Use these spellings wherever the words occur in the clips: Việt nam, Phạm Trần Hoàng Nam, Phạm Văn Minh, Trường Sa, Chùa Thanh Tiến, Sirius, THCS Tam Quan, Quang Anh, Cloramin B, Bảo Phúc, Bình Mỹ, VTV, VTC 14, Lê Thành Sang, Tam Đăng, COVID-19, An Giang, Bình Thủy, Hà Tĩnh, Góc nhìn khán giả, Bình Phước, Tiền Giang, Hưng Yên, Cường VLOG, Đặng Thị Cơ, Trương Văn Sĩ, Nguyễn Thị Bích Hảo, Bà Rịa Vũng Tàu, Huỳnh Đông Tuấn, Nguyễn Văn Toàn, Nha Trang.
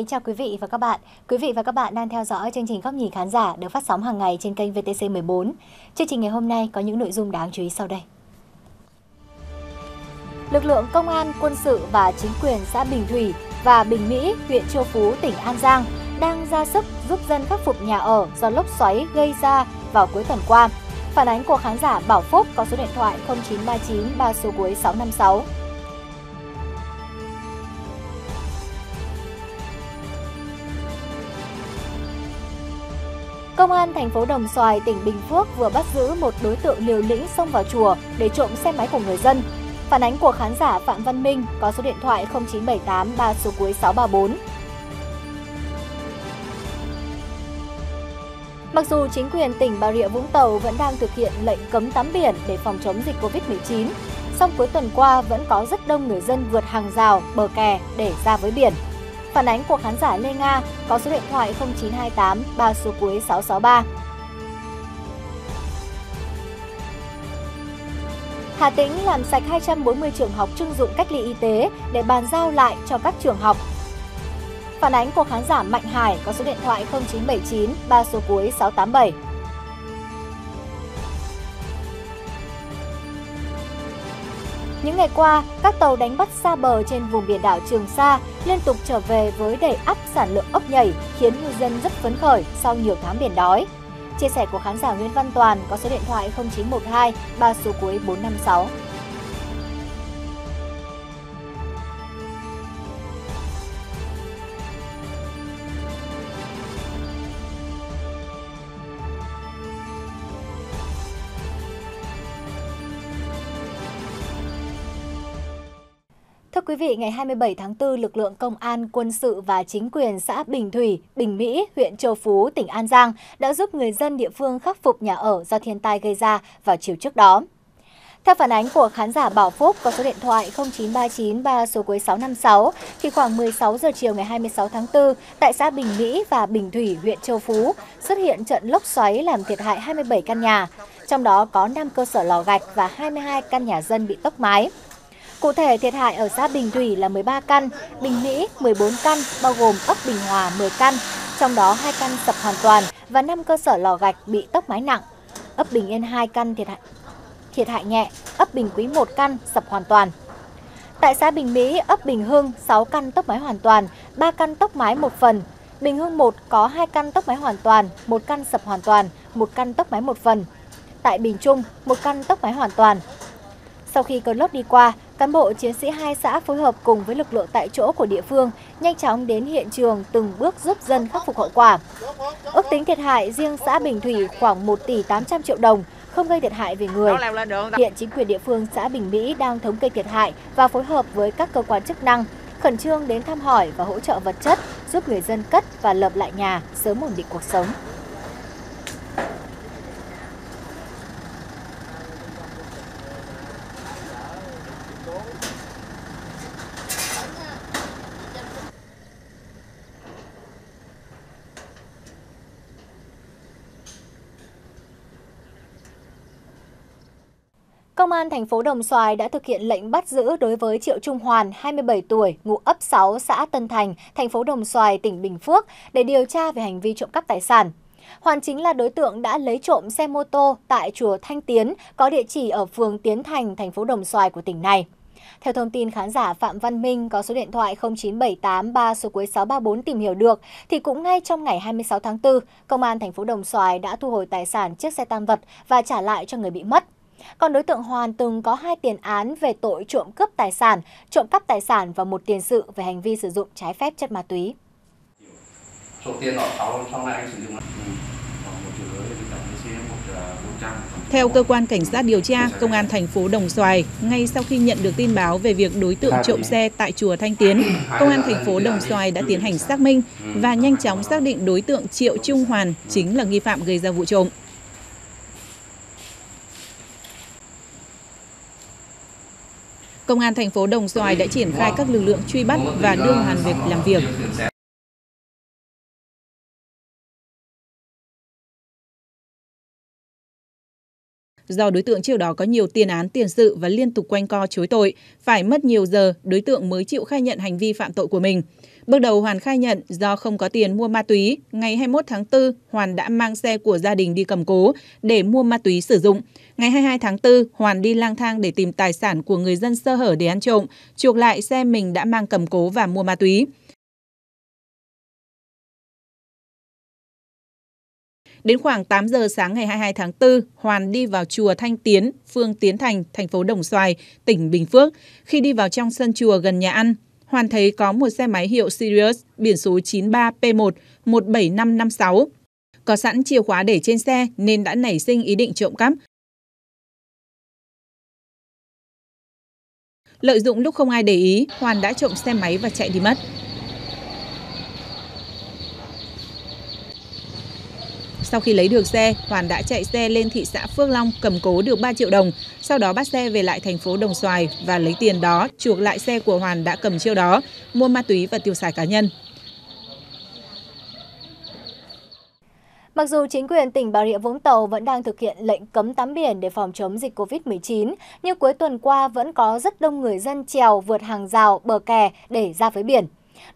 Kính chào quý vị và các bạn. Quý vị và các bạn đang theo dõi chương trình Góc nhìn khán giả được phát sóng hàng ngày trên kênh VTC 14. Chương trình ngày hôm nay có những nội dung đáng chú ý sau đây. Lực lượng công an, quân sự và chính quyền xã Bình Thủy và Bình Mỹ, huyện Châu Phú, tỉnh An Giang đang ra sức giúp dân khắc phục nhà ở do lốc xoáy gây ra vào cuối tuần qua. Phản ánh của khán giả Bảo Phúc có số điện thoại 0939 3 số cuối 656. Công an thành phố Đồng Xoài, tỉnh Bình Phước vừa bắt giữ một đối tượng liều lĩnh xông vào chùa để trộm xe máy của người dân. Phản ánh của khán giả Phạm Văn Minh có số điện thoại 0978 3 số cuối 634. Mặc dù chính quyền tỉnh Bà Rịa Vũng Tàu vẫn đang thực hiện lệnh cấm tắm biển để phòng chống dịch Covid-19, song cuối tuần qua vẫn có rất đông người dân vượt hàng rào, bờ kè để ra với biển. Phản ánh của khán giả Lê Nga có số điện thoại 0928 3 số cuối 663. Hà Tĩnh làm sạch 240 trường học trưng dụng cách ly y tế để bàn giao lại cho các trường học. Phản ánh của khán giả Mạnh Hải có số điện thoại 0979 3 số cuối 687. Những ngày qua, các tàu đánh bắt xa bờ trên vùng biển đảo Trường Sa liên tục trở về với đầy ắp sản lượng ốc nhảy, khiến ngư dân rất phấn khởi sau nhiều tháng biển đói. Chia sẻ của khán giả Nguyễn Văn Toàn có số điện thoại 0912 3 số cuối 456. Thưa quý vị, ngày 27 tháng 4, lực lượng công an, quân sự và chính quyền xã Bình Thủy, Bình Mỹ, huyện Châu Phú, tỉnh An Giang đã giúp người dân địa phương khắc phục nhà ở do thiên tai gây ra vào chiều trước đó. Theo phản ánh của khán giả Bảo Phúc có số điện thoại 0939 3 số cuối 656, thì khoảng 16 giờ chiều ngày 26 tháng 4, tại xã Bình Mỹ và Bình Thủy, huyện Châu Phú, xuất hiện trận lốc xoáy làm thiệt hại 27 căn nhà, trong đó có 5 cơ sở lò gạch và 22 căn nhà dân bị tốc mái. Cụ thể, thiệt hại ở xã Bình Thủy là 13 căn, Bình Mỹ 14 căn, bao gồm ấp Bình Hòa 10 căn, trong đó 2 căn sập hoàn toàn và 5 cơ sở lò gạch bị tốc mái nặng. Ấp Bình Yên 2 căn thiệt hại nhẹ, ấp Bình Quý 1 căn sập hoàn toàn. Tại xã Bình Mỹ, ấp Bình Hưng 6 căn tốc mái hoàn toàn, 3 căn tốc mái 1 phần. Bình Hưng 1 có 2 căn tốc mái hoàn toàn, 1 căn sập hoàn toàn, 1 căn tốc mái 1 phần. Tại Bình Trung, 1 căn tốc mái hoàn toàn. Sau khi cơn lốc đi qua, cán bộ chiến sĩ hai xã phối hợp cùng với lực lượng tại chỗ của địa phương nhanh chóng đến hiện trường từng bước giúp dân khắc phục hậu quả. Ước tính thiệt hại riêng xã Bình Thủy khoảng 1 tỷ 800 triệu đồng, không gây thiệt hại về người. Hiện chính quyền địa phương xã Bình Mỹ đang thống kê thiệt hại và phối hợp với các cơ quan chức năng, khẩn trương đến thăm hỏi và hỗ trợ vật chất, giúp người dân cất và lập lại nhà sớm ổn định cuộc sống. Công an thành phố Đồng Xoài đã thực hiện lệnh bắt giữ đối với Triệu Trung Hoàn, 27 tuổi, ngụ ấp 6, xã Tân Thành, thành phố Đồng Xoài, tỉnh Bình Phước để điều tra về hành vi trộm cắp tài sản. Hoàn chính là đối tượng đã lấy trộm xe mô tô tại chùa Thanh Tiến có địa chỉ ở phường Tiến Thành, thành phố Đồng Xoài của tỉnh này. Theo thông tin khán giả Phạm Văn Minh có số điện thoại 0978 3 số cuối 634 tìm hiểu được, thì cũng ngay trong ngày 26 tháng 4, công an thành phố Đồng Xoài đã thu hồi tài sản chiếc xe tang vật và trả lại cho người bị mất. Còn đối tượng Hoàn từng có 2 tiền án về tội trộm cướp tài sản, trộm cắp tài sản và 1 tiền sự về hành vi sử dụng trái phép chất ma túy. Theo cơ quan cảnh sát điều tra, công an thành phố Đồng Xoài, ngay sau khi nhận được tin báo về việc đối tượng trộm xe tại chùa Thanh Tiến, công an thành phố Đồng Xoài đã tiến hành xác minh và nhanh chóng xác định đối tượng Triệu Trung Hoàn chính là nghi phạm gây ra vụ trộm. Công an thành phố Đồng Xoài đã triển khai các lực lượng truy bắt và đưa Hoàn về làm việc. do đối tượng trước đó có nhiều tiền án tiền sự và liên tục quanh co chối tội, phải mất nhiều giờ đối tượng mới chịu khai nhận hành vi phạm tội của mình. Bước đầu Hoàn khai nhận do không có tiền mua ma túy, ngày 21 tháng 4, Hoàn đã mang xe của gia đình đi cầm cố để mua ma túy sử dụng. Ngày 22 tháng 4, Hoàn đi lang thang để tìm tài sản của người dân sơ hở để ăn trộm, chuộc lại xe mình đã mang cầm cố và mua ma túy. Đến khoảng 8 giờ sáng ngày 22 tháng 4, Hoàn đi vào chùa Thanh Tiến, phường Tiến Thành, thành phố Đồng Xoài, tỉnh Bình Phước. Khi đi vào trong sân chùa gần nhà ăn, Hoàn thấy có một xe máy hiệu Sirius biển số 93P1-17556. Có sẵn chìa khóa để trên xe nên đã nảy sinh ý định trộm cắp. Lợi dụng lúc không ai để ý, Hoàn đã trộm xe máy và chạy đi mất. Sau khi lấy được xe, Hoàn đã chạy xe lên thị xã Phước Long cầm cố được 3 triệu đồng, sau đó bắt xe về lại thành phố Đồng Xoài và lấy tiền đó chuộc lại xe của Hoàn đã cầm trước đó, mua ma túy và tiêu xài cá nhân. Mặc dù chính quyền tỉnh Bà Rịa Vũng Tàu vẫn đang thực hiện lệnh cấm tắm biển để phòng chống dịch COVID-19, nhưng cuối tuần qua vẫn có rất đông người dân trèo vượt hàng rào, bờ kè để ra với biển.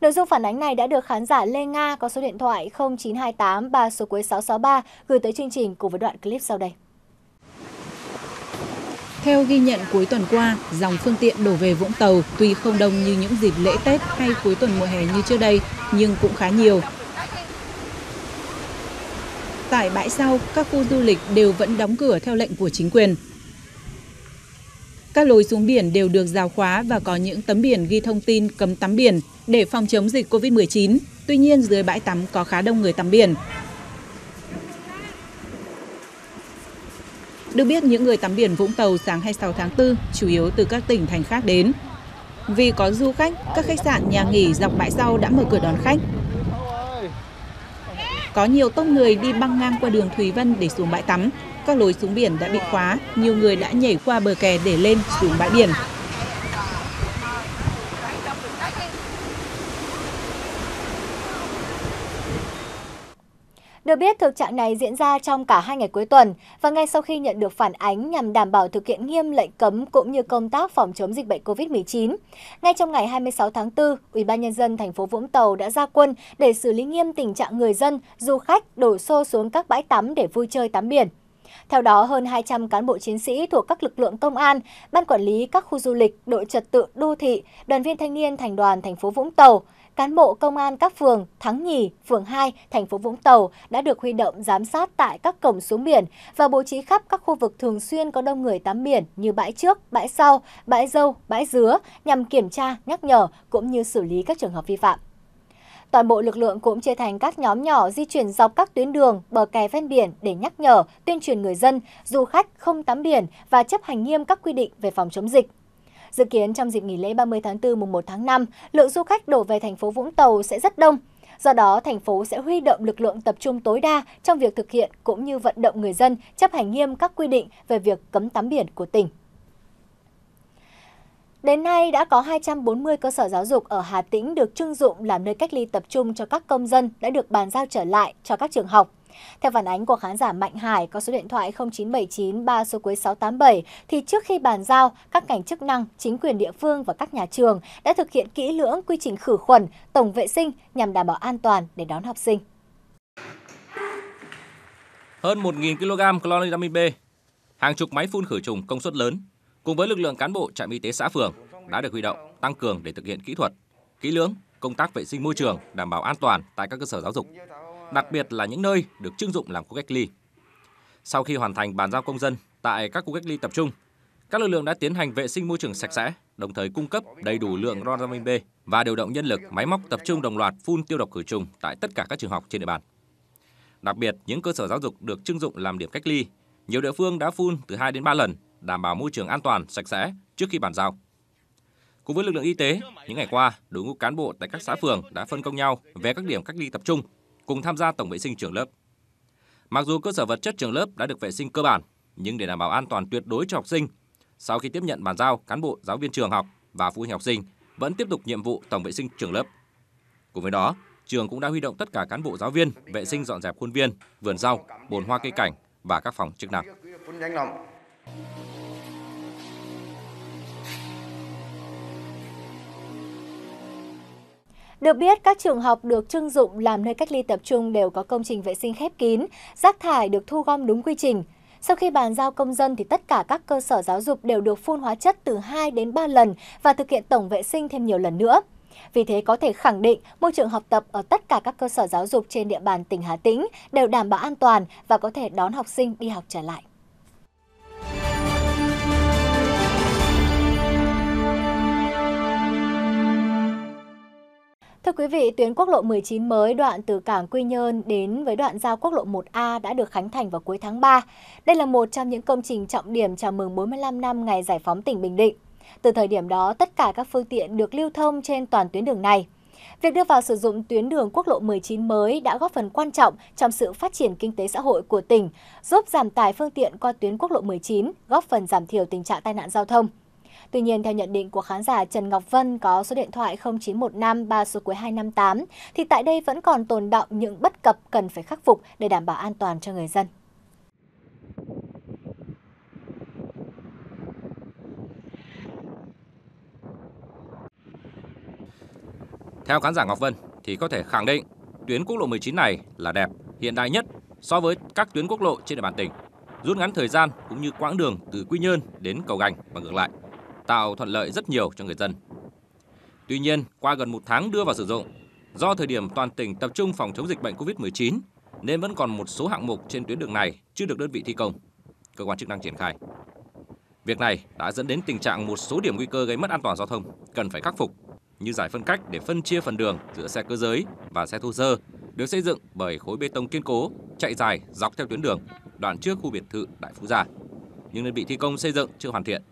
Nội dung phản ánh này đã được khán giả Lê Nga có số điện thoại 0928 3 số cuối 663 gửi tới chương trình cùng với đoạn clip sau đây. Theo ghi nhận cuối tuần qua, dòng phương tiện đổ về Vũng Tàu tuy không đông như những dịp lễ Tết hay cuối tuần mùa hè như trước đây, nhưng cũng khá nhiều. Tại bãi sau, các khu du lịch đều vẫn đóng cửa theo lệnh của chính quyền. Các lối xuống biển đều được rào khóa và có những tấm biển ghi thông tin cấm tắm biển để phòng chống dịch COVID-19. Tuy nhiên, dưới bãi tắm có khá đông người tắm biển. Được biết, những người tắm biển Vũng Tàu sáng 26 tháng 4 chủ yếu từ các tỉnh thành khác đến. Vì có du khách, các khách sạn, nhà nghỉ dọc bãi sau đã mở cửa đón khách. Có nhiều tông người đi băng ngang qua đường Thùy Vân để xuống bãi tắm. Các lối xuống biển đã bị khóa, nhiều người đã nhảy qua bờ kè để lên xuống bãi biển. Được biết, thực trạng này diễn ra trong cả 2 ngày cuối tuần và ngay sau khi nhận được phản ánh nhằm đảm bảo thực hiện nghiêm lệnh cấm cũng như công tác phòng chống dịch bệnh COVID-19. Ngay trong ngày 26 tháng 4, UBND thành phố Vũng Tàu đã ra quân để xử lý nghiêm tình trạng người dân, du khách đổ xô xuống các bãi tắm để vui chơi tắm biển. Theo đó, hơn 200 cán bộ chiến sĩ thuộc các lực lượng công an, ban quản lý các khu du lịch, đội trật tự đô thị, đoàn viên thanh niên thành đoàn thành phố Vũng Tàu, cán bộ công an các phường Thắng Nhì, phường 2, thành phố Vũng Tàu đã được huy động giám sát tại các cổng xuống biển và bố trí khắp các khu vực thường xuyên có đông người tắm biển như bãi trước, bãi sau, bãi dâu, bãi dứa nhằm kiểm tra, nhắc nhở cũng như xử lý các trường hợp vi phạm. Toàn bộ lực lượng cũng chia thành các nhóm nhỏ di chuyển dọc các tuyến đường, bờ kè ven biển để nhắc nhở, tuyên truyền người dân, du khách không tắm biển và chấp hành nghiêm các quy định về phòng chống dịch. Dự kiến trong dịp nghỉ lễ 30 tháng 4 mùng 1 tháng 5, lượng du khách đổ về thành phố Vũng Tàu sẽ rất đông. Do đó, thành phố sẽ huy động lực lượng tập trung tối đa trong việc thực hiện cũng như vận động người dân chấp hành nghiêm các quy định về việc cấm tắm biển của tỉnh. Đến nay, đã có 240 cơ sở giáo dục ở Hà Tĩnh được trưng dụng làm nơi cách ly tập trung cho các công dân đã được bàn giao trở lại cho các trường học. Theo phản ánh của khán giả Mạnh Hải có số điện thoại 0979 3 số cuối 687, thì trước khi bàn giao, các ngành chức năng, chính quyền địa phương và các nhà trường đã thực hiện kỹ lưỡng quy trình khử khuẩn, tổng vệ sinh nhằm đảm bảo an toàn để đón học sinh. Hơn 1.000 kg Cloramin B, hàng chục máy phun khử trùng công suất lớn, cùng với lực lượng cán bộ trạm y tế xã phường đã được huy động tăng cường để thực hiện kỹ thuật, kỹ lưỡng công tác vệ sinh môi trường đảm bảo an toàn tại các cơ sở giáo dục, đặc biệt là những nơi được trưng dụng làm khu cách ly. Sau khi hoàn thành bàn giao công dân tại các khu cách ly tập trung, các lực lượng đã tiến hành vệ sinh môi trường sạch sẽ, đồng thời cung cấp đầy đủ lượng Rodamin B và điều động nhân lực, máy móc tập trung đồng loạt phun tiêu độc khử trùng tại tất cả các trường học trên địa bàn. Đặc biệt, những cơ sở giáo dục được trưng dụng làm điểm cách ly, nhiều địa phương đã phun từ 2 đến 3 lần, đảm bảo môi trường an toàn, sạch sẽ trước khi bàn giao. Cùng với lực lượng y tế, những ngày qua, đội ngũ cán bộ tại các xã phường đã phân công nhau về các điểm cách ly tập trung, cùng tham gia tổng vệ sinh trường lớp. Mặc dù cơ sở vật chất trường lớp đã được vệ sinh cơ bản, nhưng để đảm bảo an toàn tuyệt đối cho học sinh, sau khi tiếp nhận bàn giao, cán bộ, giáo viên trường học và phụ huynh học sinh vẫn tiếp tục nhiệm vụ tổng vệ sinh trường lớp. Cùng với đó, trường cũng đã huy động tất cả cán bộ giáo viên vệ sinh dọn dẹp khuôn viên, vườn rau, bồn hoa cây cảnh và các phòng chức năng. Được biết, các trường học được trưng dụng làm nơi cách ly tập trung đều có công trình vệ sinh khép kín, rác thải được thu gom đúng quy trình. Sau khi bàn giao công dân thì tất cả các cơ sở giáo dục đều được phun hóa chất từ 2 đến 3 lần và thực hiện tổng vệ sinh thêm nhiều lần nữa. Vì thế có thể khẳng định môi trường học tập ở tất cả các cơ sở giáo dục trên địa bàn tỉnh Hà Tĩnh đều đảm bảo an toàn và có thể đón học sinh đi học trở lại. Thưa quý vị, tuyến quốc lộ 19 mới đoạn từ cảng Quy Nhơn đến với đoạn giao quốc lộ 1A đã được khánh thành vào cuối tháng 3. Đây là một trong những công trình trọng điểm chào mừng 45 năm ngày giải phóng tỉnh Bình Định. Từ thời điểm đó, tất cả các phương tiện được lưu thông trên toàn tuyến đường này. Việc đưa vào sử dụng tuyến đường quốc lộ 19 mới đã góp phần quan trọng trong sự phát triển kinh tế xã hội của tỉnh, giúp giảm tải phương tiện qua tuyến quốc lộ 19, góp phần giảm thiểu tình trạng tai nạn giao thông. Tuy nhiên, theo nhận định của khán giả Trần Ngọc Vân có số điện thoại 0915 3 số cuối 258, thì tại đây vẫn còn tồn đọng những bất cập cần phải khắc phục để đảm bảo an toàn cho người dân. Theo khán giả Ngọc Vân thì có thể khẳng định tuyến quốc lộ 19 này là đẹp, hiện đại nhất so với các tuyến quốc lộ trên địa bàn tỉnh, rút ngắn thời gian cũng như quãng đường từ Quy Nhơn đến Cầu Gành và ngược lại, tạo thuận lợi rất nhiều cho người dân. Tuy nhiên, qua gần 1 tháng đưa vào sử dụng, do thời điểm toàn tỉnh tập trung phòng chống dịch bệnh COVID-19 nên vẫn còn một số hạng mục trên tuyến đường này chưa được đơn vị thi công, cơ quan chức năng triển khai. Việc này đã dẫn đến tình trạng một số điểm nguy cơ gây mất an toàn giao thông cần phải khắc phục, như giải phân cách để phân chia phần đường giữa xe cơ giới và xe thô sơ được xây dựng bởi khối bê tông kiên cố chạy dài dọc theo tuyến đường đoạn trước khu biệt thự Đại Phú Gia, nhưng đơn vị thi công xây dựng chưa hoàn thiện.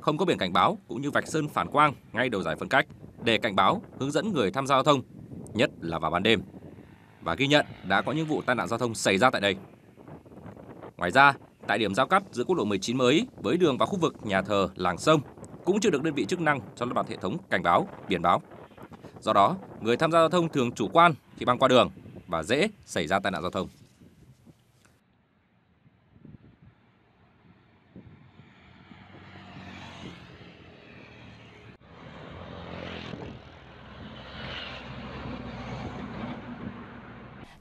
Không có biển cảnh báo cũng như vạch sơn phản quang ngay đầu giải phân cách để cảnh báo hướng dẫn người tham gia giao thông, nhất là vào ban đêm. Và ghi nhận đã có những vụ tai nạn giao thông xảy ra tại đây. Ngoài ra, tại điểm giao cắt giữa quốc lộ 19 mới với đường vào khu vực nhà thờ Làng Sông cũng chưa được đơn vị chức năng cho lắp đặt hệ thống cảnh báo, biển báo. Do đó, người tham gia giao thông thường chủ quan khi băng qua đường và dễ xảy ra tai nạn giao thông.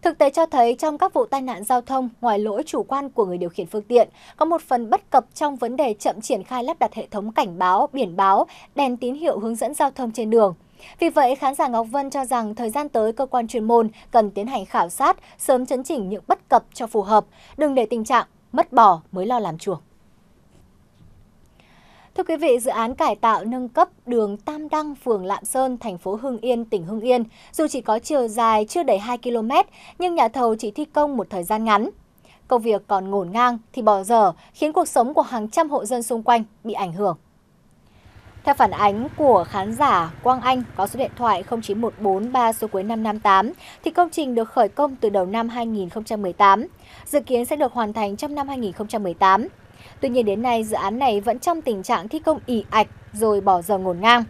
Thực tế cho thấy trong các vụ tai nạn giao thông, ngoài lỗi chủ quan của người điều khiển phương tiện, có một phần bất cập trong vấn đề chậm triển khai lắp đặt hệ thống cảnh báo, biển báo, đèn tín hiệu hướng dẫn giao thông trên đường. Vì vậy, khán giả Ngọc Vân cho rằng thời gian tới cơ quan chuyên môn cần tiến hành khảo sát, sớm chấn chỉnh những bất cập cho phù hợp, đừng để tình trạng mất bò mới lo làm chuồng. Thưa quý vị, dự án cải tạo nâng cấp đường Tam Đăng, phường Lạng Sơn, thành phố Hưng Yên, tỉnh Hưng Yên, dù chỉ có chiều dài chưa đầy 2 km, nhưng nhà thầu chỉ thi công một thời gian ngắn. Công việc còn ngổn ngang thì bỏ dở, khiến cuộc sống của hàng trăm hộ dân xung quanh bị ảnh hưởng. Theo phản ánh của khán giả Quang Anh có số điện thoại 09143 số cuối 558, thì công trình được khởi công từ đầu năm 2018, dự kiến sẽ được hoàn thành trong năm 2018. Tuy nhiên đến nay, dự án này vẫn trong tình trạng thi công ì ạch rồi bỏ giờ ngổn ngang.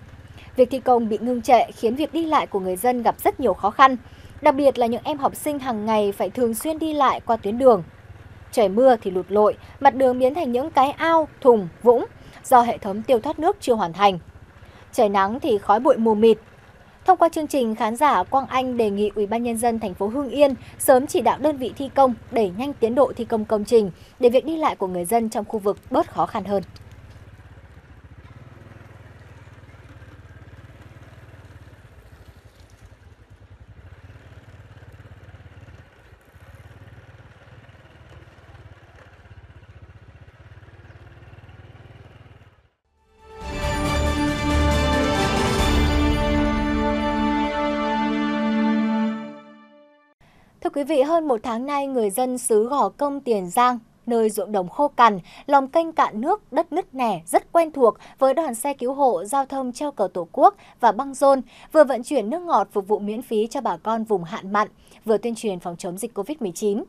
Việc thi công bị ngưng trệ khiến việc đi lại của người dân gặp rất nhiều khó khăn, đặc biệt là những em học sinh hàng ngày phải thường xuyên đi lại qua tuyến đường. Trời mưa thì lụt lội, mặt đường biến thành những cái ao, thùng, vũng do hệ thống tiêu thoát nước chưa hoàn thành. Trời nắng thì khói bụi mù mịt. Thông qua chương trình, khán giả Quang Anh đề nghị UBND thành phố Hưng Yên sớm chỉ đạo đơn vị thi công đẩy nhanh tiến độ thi công công trình để việc đi lại của người dân trong khu vực bớt khó khăn hơn. Quý vị, hơn một tháng nay, người dân xứ Gò Công, Tiền Giang, nơi ruộng đồng khô cằn, lòng kênh cạn nước, đất nứt nẻ rất quen thuộc với đoàn xe cứu hộ, giao thông treo cờ Tổ quốc và băng rôn, vừa vận chuyển nước ngọt phục vụ miễn phí cho bà con vùng hạn mặn, vừa tuyên truyền phòng chống dịch COVID-19.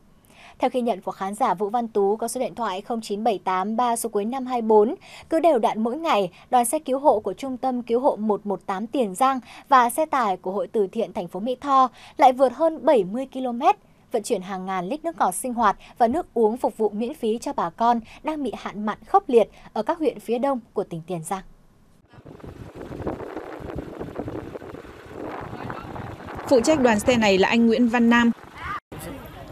Theo ghi nhận của khán giả Vũ Văn Tú có số điện thoại 09783 số cuối 524, cứ đều đặn mỗi ngày, đoàn xe cứu hộ của Trung tâm Cứu hộ 118 Tiền Giang và xe tải của Hội từ thiện thành phố Mỹ Tho lại vượt hơn 70 km vận chuyển hàng ngàn lít nước ngọt sinh hoạt và nước uống phục vụ miễn phí cho bà con đang bị hạn mặn khốc liệt ở các huyện phía đông của tỉnh Tiền Giang. Phụ trách đoàn xe này là anh Nguyễn Văn Nam,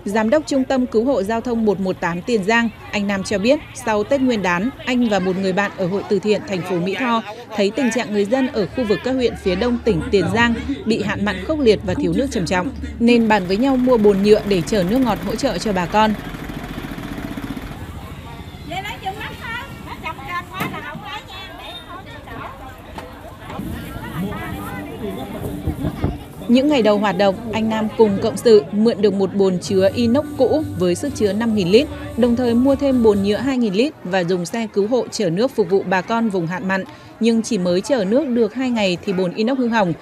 Giám đốc Trung tâm Cứu hộ Giao thông 118 Tiền Giang. Anh Nam cho biết, sau Tết Nguyên đán, anh và một người bạn ở hội từ thiện thành phố Mỹ Tho thấy tình trạng người dân ở khu vực các huyện phía đông tỉnh Tiền Giang bị hạn mặn khốc liệt và thiếu nước trầm trọng, nên bàn với nhau mua bồn nhựa để chở nước ngọt hỗ trợ cho bà con. Những ngày đầu hoạt động, anh Nam cùng cộng sự mượn được một bồn chứa inox cũ với sức chứa 5.000 lít, đồng thời mua thêm bồn nhựa 2.000 lít và dùng xe cứu hộ chở nước phục vụ bà con vùng hạn mặn. Nhưng chỉ mới chở nước được 2 ngày thì bồn inox hư hỏng.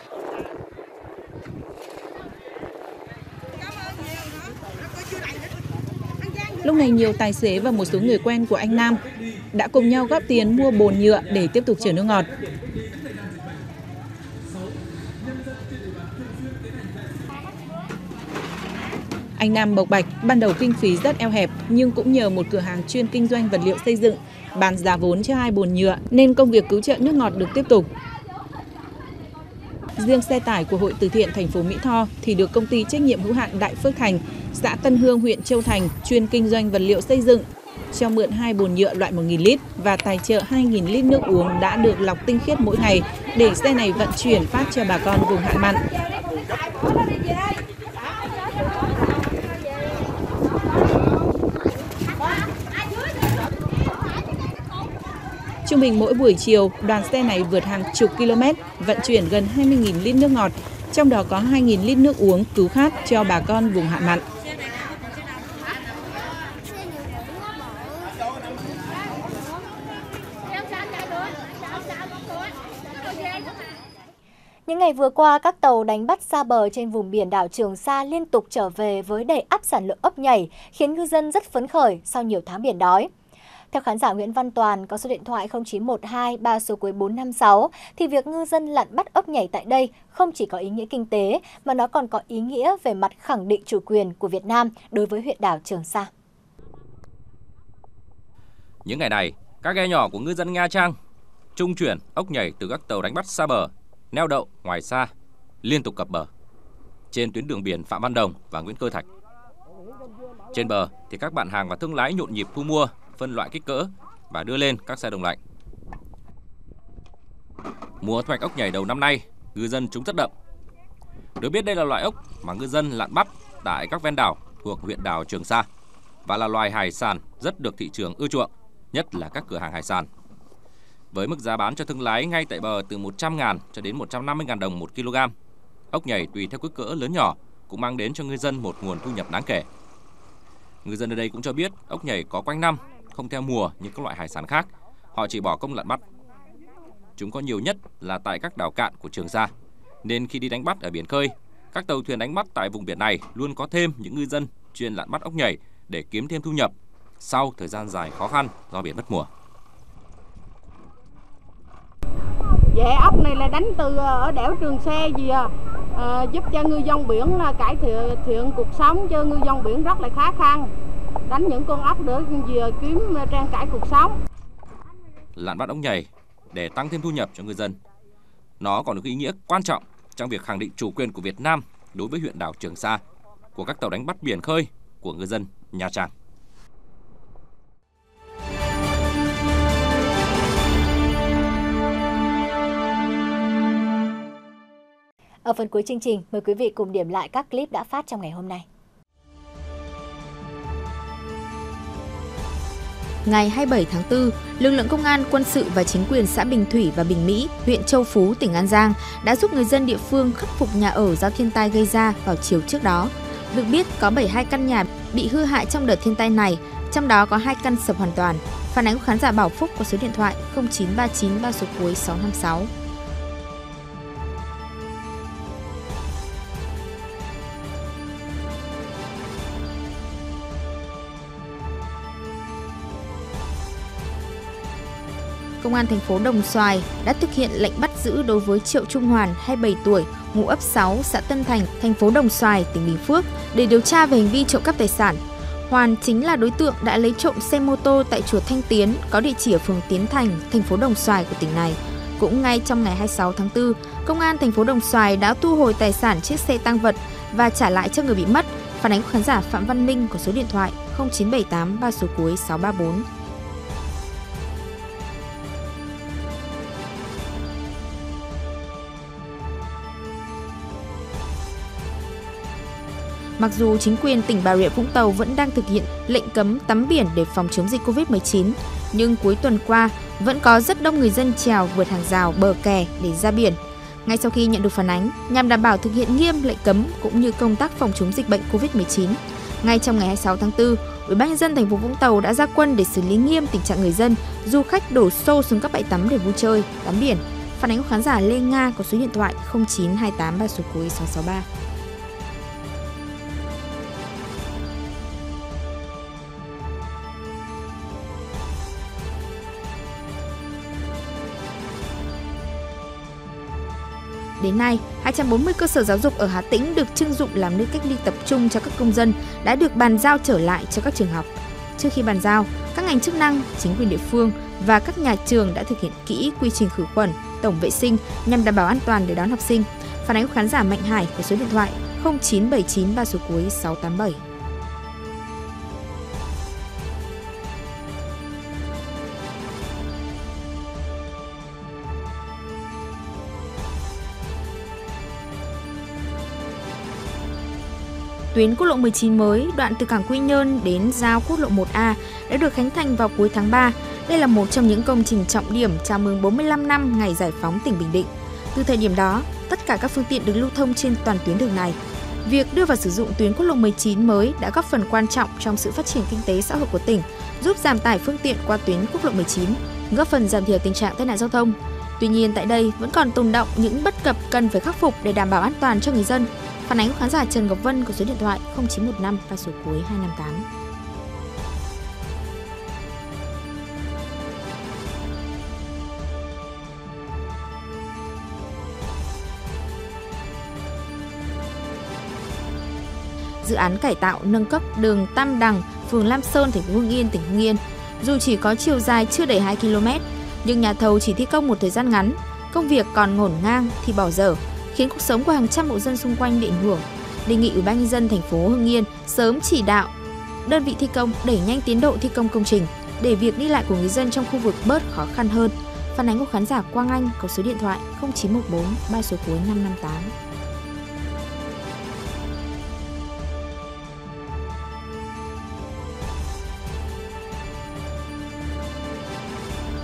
Lúc này nhiều tài xế và một số người quen của anh Nam đã cùng nhau góp tiền mua bồn nhựa để tiếp tục chở nước ngọt. Anh Nam bộc bạch, ban đầu kinh phí rất eo hẹp nhưng cũng nhờ một cửa hàng chuyên kinh doanh vật liệu xây dựng bán giá vốn cho 2 bồn nhựa nên công việc cứu trợ nước ngọt được tiếp tục. Riêng xe tải của hội từ thiện thành phố Mỹ Tho thì được công ty trách nhiệm hữu hạn Đại Phước Thành, xã Tân Hương, huyện Châu Thành chuyên kinh doanh vật liệu xây dựng cho mượn 2 bồn nhựa loại 1.000 lít và tài trợ 2.000 lít nước uống đã được lọc tinh khiết mỗi ngày để xe này vận chuyển phát cho bà con vùng hạn mặn. Trung bình mỗi buổi chiều, đoàn xe này vượt hàng chục km, vận chuyển gần 20.000 lít nước ngọt, trong đó có 2.000 lít nước uống cứu khát cho bà con vùng hạn mặn. Những ngày vừa qua, các tàu đánh bắt xa bờ trên vùng biển đảo Trường Sa liên tục trở về với đầy ắp sản lượng ốc nhảy, khiến ngư dân rất phấn khởi sau nhiều tháng biển đói. Theo khán giả Nguyễn Văn Toàn có số điện thoại 0912 3 số cuối 456 thì việc ngư dân lặn bắt ốc nhảy tại đây không chỉ có ý nghĩa kinh tế mà nó còn có ý nghĩa về mặt khẳng định chủ quyền của Việt Nam đối với huyện đảo Trường Sa. Những ngày này, các ghe nhỏ của ngư dân Nha Trang trung chuyển ốc nhảy từ các tàu đánh bắt xa bờ, neo đậu ngoài xa liên tục cập bờ trên tuyến đường biển Phạm Văn Đồng và Nguyễn Cơ Thạch. Trên bờ thì các bạn hàng và thương lái nhộn nhịp thu mua, phân loại kích cỡ và đưa lên các xe đông lạnh. Mùa thu hoạch ốc nhảy đầu năm nay, ngư dân trúng rất đậm. Được biết đây là loại ốc mà ngư dân lặn bắt tại các ven đảo thuộc huyện đảo Trường Sa và là loài hải sản rất được thị trường ưa chuộng, nhất là các cửa hàng hải sản. Với mức giá bán cho thương lái ngay tại bờ từ 100.000 cho đến 150.000 đồng 1 kg, ốc nhảy tùy theo kích cỡ lớn nhỏ cũng mang đến cho ngư dân một nguồn thu nhập đáng kể. Ngư dân ở đây cũng cho biết ốc nhảy có quanh năm, không theo mùa như các loại hải sản khác, họ chỉ bỏ công lặn bắt. Chúng có nhiều nhất là tại các đảo cạn của Trường Sa, nên khi đi đánh bắt ở biển khơi, các tàu thuyền đánh bắt tại vùng biển này luôn có thêm những ngư dân chuyên lặn bắt ốc nhảy để kiếm thêm thu nhập sau thời gian dài khó khăn do biển mất mùa. Về ốc này là đánh từ ở đảo Trường Sa gì giúp cho ngư dân biển là cải thiện cuộc sống, cho ngư dân biển rất là khó khăn. Đánh những con ốc để vừa kiếm trang trải cuộc sống. Lặn bắt ốc nhảy để tăng thêm thu nhập cho người dân. Nó còn có ý nghĩa quan trọng trong việc khẳng định chủ quyền của Việt Nam đối với huyện đảo Trường Sa, của các tàu đánh bắt biển khơi, của ngư dân Nha Trang. Ở phần cuối chương trình, mời quý vị cùng điểm lại các clip đã phát trong ngày hôm nay. Ngày 27 tháng 4, lực lượng công an, quân sự và chính quyền xã Bình Thủy và Bình Mỹ, huyện Châu Phú, tỉnh An Giang đã giúp người dân địa phương khắc phục nhà ở do thiên tai gây ra vào chiều trước đó. Được biết, có 72 căn nhà bị hư hại trong đợt thiên tai này, trong đó có 2 căn sập hoàn toàn. Phản ánh của khán giả Bảo Phúc có số điện thoại 0939 3 số cuối 656. Công an thành phố Đồng Xoài đã thực hiện lệnh bắt giữ đối với Triệu Trung Hoàn, 27 tuổi, ngụ ấp 6, xã Tân Thành, thành phố Đồng Xoài, tỉnh Bình Phước để điều tra về hành vi trộm cắp tài sản. Hoàn chính là đối tượng đã lấy trộm xe mô tô tại chùa Thanh Tiến có địa chỉ ở phường Tiến Thành, thành phố Đồng Xoài của tỉnh này. Cũng ngay trong ngày 26 tháng 4, Công an thành phố Đồng Xoài đã thu hồi tài sản chiếc xe tang vật và trả lại cho người bị mất. Phản ánh của khán giả Phạm Văn Minh có số điện thoại 0978 3 số cuối 634. Mặc dù chính quyền tỉnh Bà Rịa Vũng Tàu vẫn đang thực hiện lệnh cấm tắm biển để phòng chống dịch COVID-19, nhưng cuối tuần qua vẫn có rất đông người dân trèo vượt hàng rào bờ kè để ra biển. Ngay sau khi nhận được phản ánh, nhằm đảm bảo thực hiện nghiêm lệnh cấm cũng như công tác phòng chống dịch bệnh COVID-19, ngay trong ngày 26 tháng 4, Ủy ban nhân dân thành phố Vũng Tàu đã ra quân để xử lý nghiêm tình trạng người dân, du khách đổ xô xuống các bãi tắm để vui chơi, tắm biển. Phản ánh của khán giả Lê Nga có số điện thoại 0928 3 số cuối 663. Đến nay, 240 cơ sở giáo dục ở Hà Tĩnh được trưng dụng làm nơi cách ly tập trung cho các công dân đã được bàn giao trở lại cho các trường học. Trước khi bàn giao, các ngành chức năng, chính quyền địa phương và các nhà trường đã thực hiện kỹ quy trình khử khuẩn, tổng vệ sinh nhằm đảm bảo an toàn để đón học sinh. Phản ánh của khán giả Mạnh Hải của số điện thoại 0979 3 số cuối 687. Tuyến quốc lộ 19 mới, đoạn từ cảng Quy Nhơn đến giao quốc lộ 1A đã được khánh thành vào cuối tháng 3. Đây là một trong những công trình trọng điểm chào mừng 45 năm ngày giải phóng tỉnh Bình Định. Từ thời điểm đó, tất cả các phương tiện được lưu thông trên toàn tuyến đường này. Việc đưa vào sử dụng tuyến quốc lộ 19 mới đã góp phần quan trọng trong sự phát triển kinh tế xã hội của tỉnh, giúp giảm tải phương tiện qua tuyến quốc lộ 19, góp phần giảm thiểu tình trạng tai nạn giao thông. Tuy nhiên, tại đây vẫn còn tồn đọng những bất cập cần phải khắc phục để đảm bảo an toàn cho người dân. Phản ánh của khán giả Trần Ngọc Vân của số điện thoại 0915 và số cuối 258. Dự án cải tạo nâng cấp đường Tam Đăng, phường Lam Sơn, thành phố Hưng Yên, tỉnh Hưng Yên. Dù chỉ có chiều dài chưa đầy 2 km, nhưng nhà thầu chỉ thi công một thời gian ngắn, công việc còn ngổn ngang thì bỏ dở, khiến cuộc sống của hàng trăm hộ dân xung quanh bị ảnh hưởng. Đề nghị Ủy ban nhân dân thành phố Hưng Yên sớm chỉ đạo đơn vị thi công đẩy nhanh tiến độ thi công công trình để việc đi lại của người dân trong khu vực bớt khó khăn hơn. Phản ánh của khán giả Quang Anh có số điện thoại 0914 3 số cuối 558.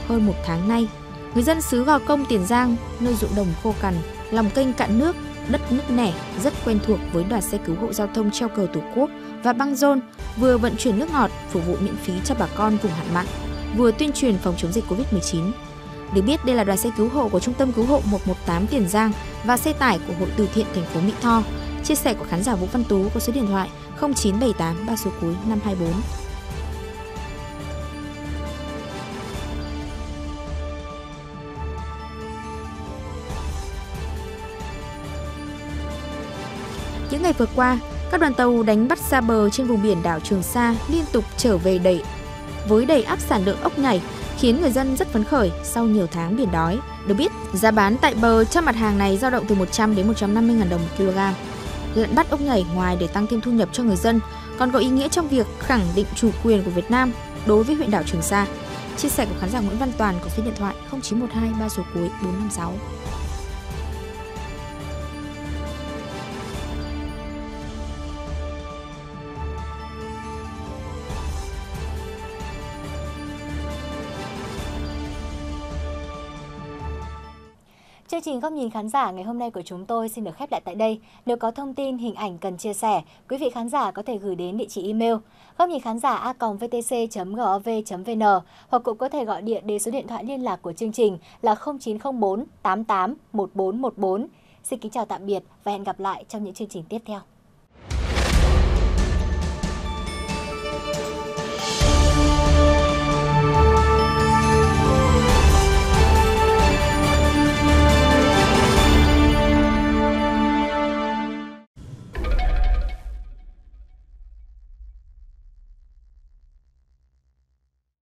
Hơn một tháng nay, người dân xứ Gò Công, Tiền Giang, nơi ruộng đồng khô cằn, lòng kênh cạn nước, đất nứt nẻ rất quen thuộc với đoàn xe cứu hộ giao thông treo cờ Tổ quốc và băng rôn vừa vận chuyển nước ngọt phục vụ miễn phí cho bà con vùng hạn mặn, vừa tuyên truyền phòng chống dịch Covid-19. Được biết đây là đoàn xe cứu hộ của Trung tâm cứu hộ 118 Tiền Giang và xe tải của Hội từ thiện thành phố Mỹ Tho. Chia sẻ của khán giả Vũ Văn Tú có số điện thoại 0978 3 số cuối 524. Những ngày vừa qua, các đoàn tàu đánh bắt xa bờ trên vùng biển đảo Trường Sa liên tục trở về đầy ắp sản lượng ốc nhảy, khiến người dân rất phấn khởi sau nhiều tháng biển đói. Được biết, giá bán tại bờ cho mặt hàng này dao động từ 100 đến 150.000 đồng một kg. Lặn bắt ốc nhảy ngoài để tăng thêm thu nhập cho người dân, còn có ý nghĩa trong việc khẳng định chủ quyền của Việt Nam đối với huyện đảo Trường Sa. Chia sẻ của khán giả Nguyễn Văn Toàn có số điện thoại 0912 3 số cuối 456. Chương trình Góc nhìn khán giả ngày hôm nay của chúng tôi xin được khép lại tại đây. Nếu có thông tin, hình ảnh cần chia sẻ, quý vị khán giả có thể gửi đến địa chỉ email gocnhinkhanja@vtc.gov.vn hoặc cũng có thể gọi điện đến số điện thoại liên lạc của chương trình là 0904 88 1414. Xin kính chào tạm biệt và hẹn gặp lại trong những chương trình tiếp theo.